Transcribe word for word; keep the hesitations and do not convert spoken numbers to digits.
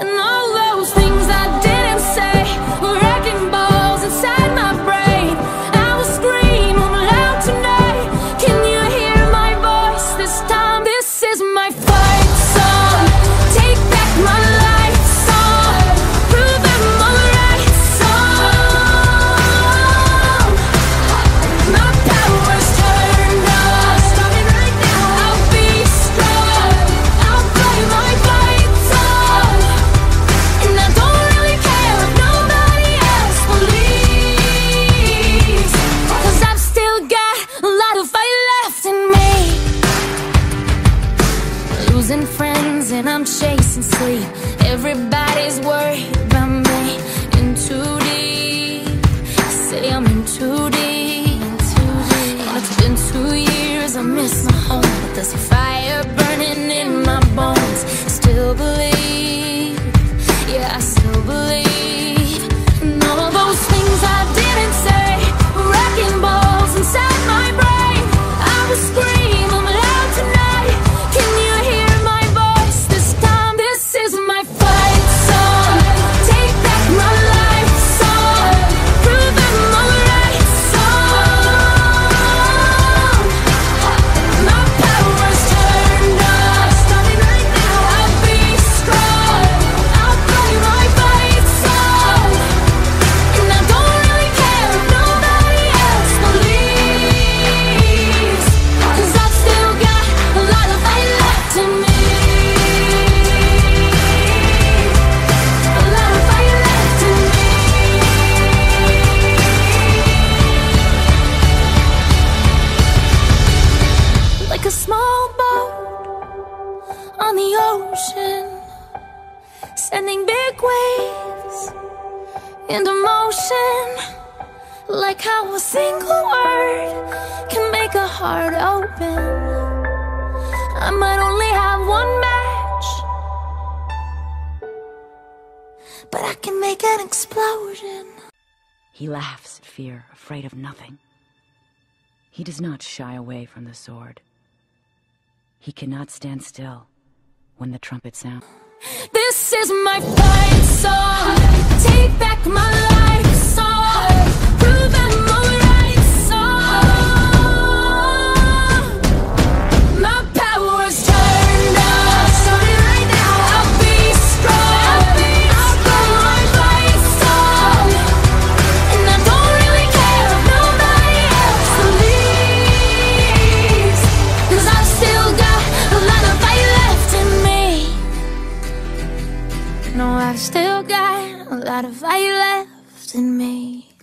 And all those things I didn't say were wrecking balls inside my brain. I will scream loud tonight. Can you hear my voice this time? This is my fight song. Take back my life song. Prove I'm all right song. My power's turned on. Starting right now. I'll be strong. I'll play my fight song. And I don't really care if nobody else believes, 'cause I've still got a lot of fight left in me. Losing friends and I'm chasing sleep. Everybody's worried about me. In too deep. Say I'm in too deep. And it's been two years, I miss my home, but there's a fire burning in my bones. Still believe. Yeah, I still believe. And all those things I didn't say were wrecking balls inside my brain. I will scream them loud tonight. Can you hear my voice this time? This is my fight song. Take back my life song. Prove I'm all right song. My power's turned on. Starting right now. I'll be strong. I'll play my fight song. And I don't really care if nobody else believes, 'cause I've still got a lot of fight left in me. A lot of fight left in me. Like a small boat on the ocean, sending big waves into motion, like how a single word can make a heart open. I might only have one match, but I can make an explosion. He laughs at fear, afraid of nothing. He does not shy away from the sword. He cannot stand still when the trumpet sounds. This is my fight song. Take back my life song. Prove I'm all right song. My power's turned on. Starting right now. I'll be strong. I'll play my fight song. And I don't really care if nobody else believes, 'cause I've still got a lot of fight left in me. No, I've still got a lot of fight left in me.